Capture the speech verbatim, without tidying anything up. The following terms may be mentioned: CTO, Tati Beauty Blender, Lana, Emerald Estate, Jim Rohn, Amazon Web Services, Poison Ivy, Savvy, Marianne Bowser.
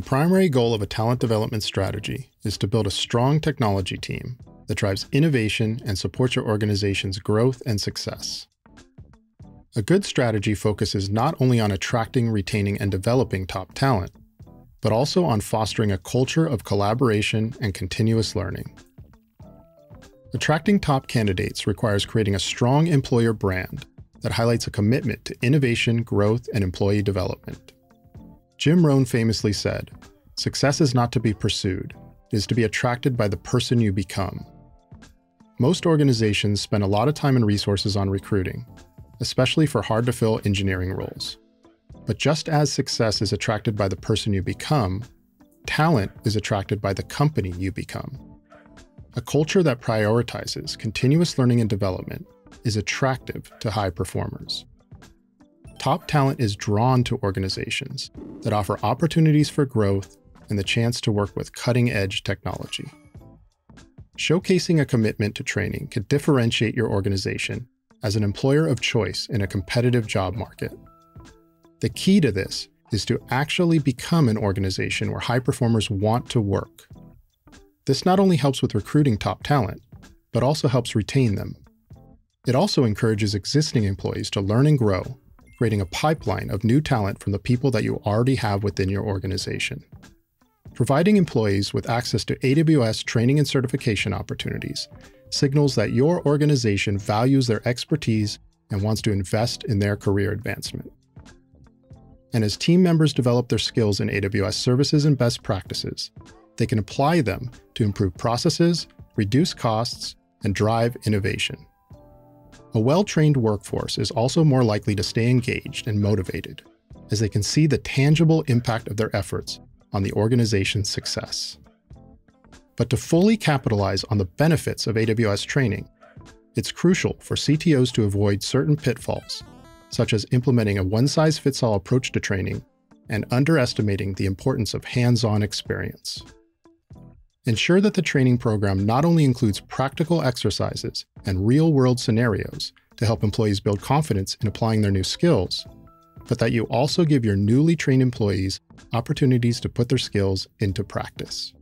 The primary goal of a talent development strategy is to build a strong technology team that drives innovation and supports your organization's growth and success. A good strategy focuses not only on attracting, retaining, and developing top talent, but also on fostering a culture of collaboration and continuous learning. Attracting top candidates requires creating a strong employer brand that highlights a commitment to innovation, growth, and employee development. Jim Rohn famously said, "Success is not to be pursued, it is to be attracted by the person you become." Most organizations spend a lot of time and resources on recruiting, especially for hard-to-fill engineering roles. But just as success is attracted by the person you become, talent is attracted by the company you become. A culture that prioritizes continuous learning and development is attractive to high performers. Top talent is drawn to organizations that offer opportunities for growth and the chance to work with cutting-edge technology. Showcasing a commitment to training can differentiate your organization as an employer of choice in a competitive job market. The key to this is to actually become an organization where high performers want to work. This not only helps with recruiting top talent, but also helps retain them. It also encourages existing employees to learn and grow, creating a pipeline of new talent from the people that you already have within your organization. Providing employees with access to A W S training and certification opportunities signals that your organization values their expertise and wants to invest in their career advancement. And as team members develop their skills in A W S services and best practices, they can apply them to improve processes, reduce costs, and drive innovation. A well-trained workforce is also more likely to stay engaged and motivated, as they can see the tangible impact of their efforts on the organization's success. But to fully capitalize on the benefits of A W S training, it's crucial for C T Os to avoid certain pitfalls, such as implementing a one-size-fits-all approach to training and underestimating the importance of hands-on experience. Ensure that the training program not only includes practical exercises and real-world scenarios to help employees build confidence in applying their new skills, but that you also give your newly trained employees opportunities to put their skills into practice.